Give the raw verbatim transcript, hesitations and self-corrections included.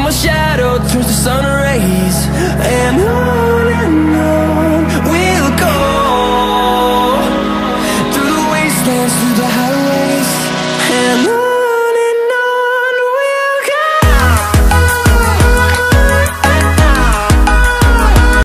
my shadow turns to sun rays.